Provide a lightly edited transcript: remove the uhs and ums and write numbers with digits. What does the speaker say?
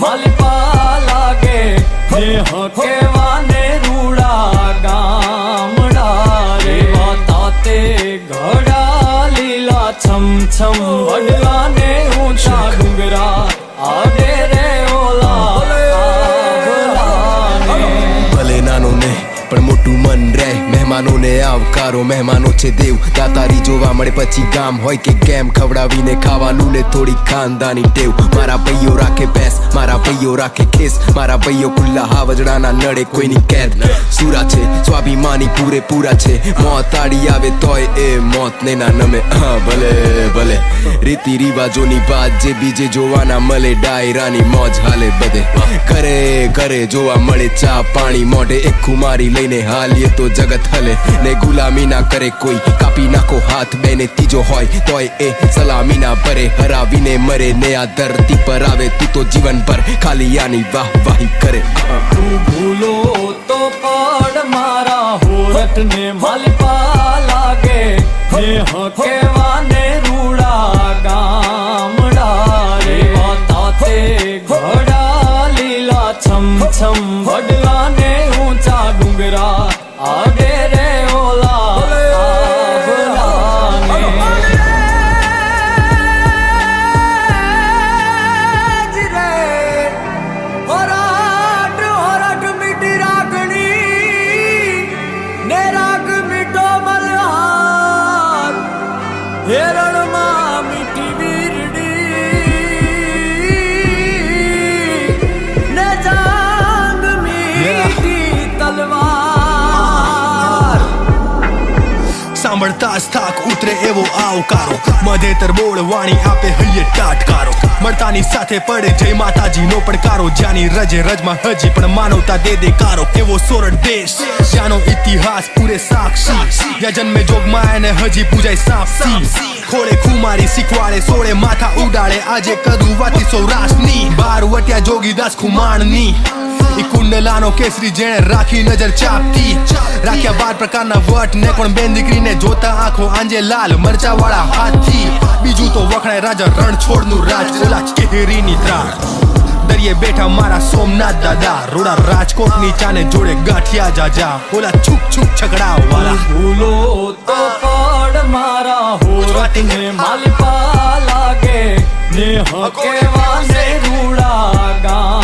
मलबा लागे जे होके वाने रूड़ा गामड़ा रे वाताते घड़ा लीला छम छम वडला ने ऊंचा डुंगरा आडे रे ओला भले नानो ने पर मोटू मन रे मेहमानों ने आवकारो मेहमानों छे देव दातारी जोवा मळे पछी गाम होय के गेम खवडावीने खावानुं ने थोड़ी खानदानी टेव मारा भईयो राखे बेस मारा भईयो राखे केस मारा भईयो कुल्ला हावजड़ा ना नड़े कोई नी कैद सूरा छे स्वाभिमानी पूरे पूरा छे मौत आड़ी आवे तोय ए मौत ने ना नमे भले भले रीति रिवाजों नी बात जे बीजे जोवाना मले डायरा नी मौज हाले बदे करे करे जोवा मळे चा पाणी मोढे एक खुमारी लईने हालिए तो जगत हले ने गुलामी ना करे कोई कापी ना को हाथ बेने तीजो होय तोय ए सलामी ना भरे हरावी ने मरे नया धरती पर आवे तू तो जीवन पर खाली यानी वाह वाही करे तू भूलो तो पड़ मारा होरत ने मलबा लागे हे होके वाने रूड़ा गामड़ा रे वाताते घड़ा लीला छम छम वडला ने ऊंचा डुंगरा आगे रे ओला उतरे एवो आवकारो मधेतर बोल वाणी आपे हईये टाटकारो मरतानी साथे पड़े जय माताजी नो पड़कारो ज्यानी रजे रजमा हजी पण मानवता दे दे कारो एवो सोरठ देश ज्यानो इतिहास पूरे साक्षी या जन्मे जोगमाया ने हजी पूजाय सापसी खोले खुमारी सिकवाड़े सोड़े माथा उड़ाड़े आजे कदू वाती सौराष्ट्रनी बार वटिया जोगीदास खुमाणनी ई कुंडलानो केसरी जेणे राखी नजर चापती राख्या बार प्रकारना वट ने कोण बेन दीकरीने जोता आंखो आंजे लाल मरचा वाला हाथी बीजू तो वखणाय राजा रणछोड़नु राज ओला केहरीनी त्राण दरिये बैठा मारा सोमनाथ दादा रोड़ा राजकोट नीचा ने जोड़े गाठिया जाजा ओला छुक छुक छकड़ा वाला भूलो तो पड़ मारा होरत ने मलबा लागे ने हके वाने रूड़ा गाम